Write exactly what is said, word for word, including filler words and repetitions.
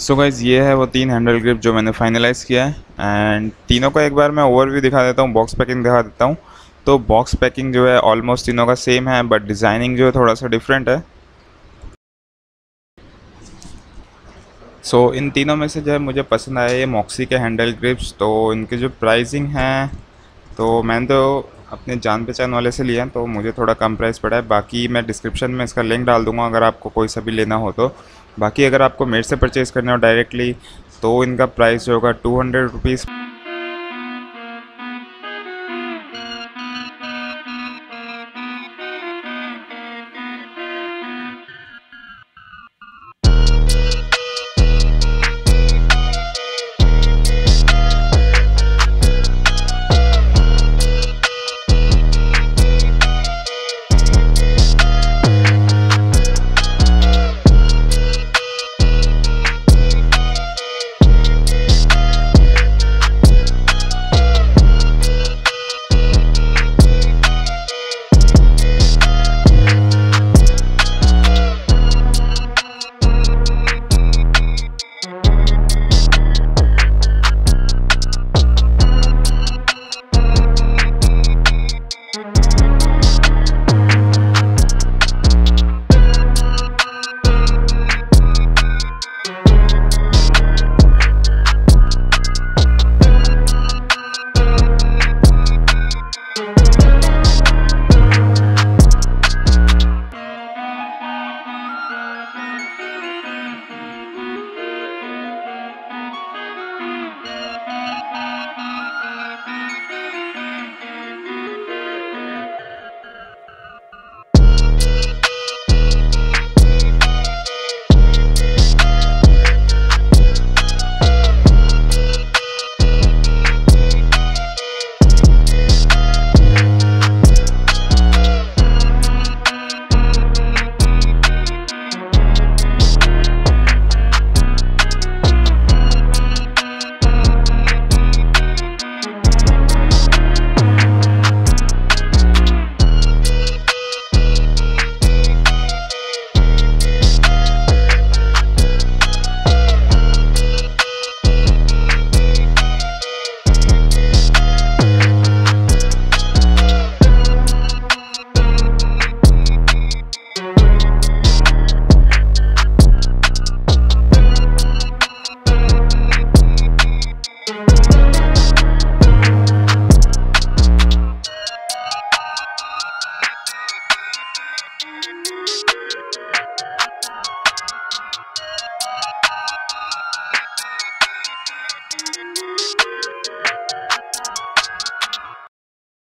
So guys ये है वो तीन हैंडल ग्रिप जो मैंने फाइनलाइज़ किया है एंड तीनों का एक बार मैं ओवरव्यू दिखा देता हूँ, बॉक्स पैकिंग दिखा देता हूँ। तो बॉक्स पैकिंग जो है ऑलमोस्ट तीनों का सेम है बट डिज़ाइनिंग जो है थोड़ा सा डिफरेंट है। सो so, इन तीनों में से जो है मुझे पसंद आया ये मॉक्सी के हैंडल ग्रिप्स। तो इनके जो प्राइसिंग है तो मैंने तो अपने जान पहचान वाले से लिया तो मुझे थोड़ा कम प्राइस पड़ा है। बाकी मैं डिस्क्रिप्शन में इसका लिंक डाल दूंगा अगर आपको कोई सा भी लेना हो तो। बाकी अगर आपको मेरे से परचेज़ करना हो डायरेक्टली तो इनका प्राइस जो होगा टू हंड्रेड रुपीज़।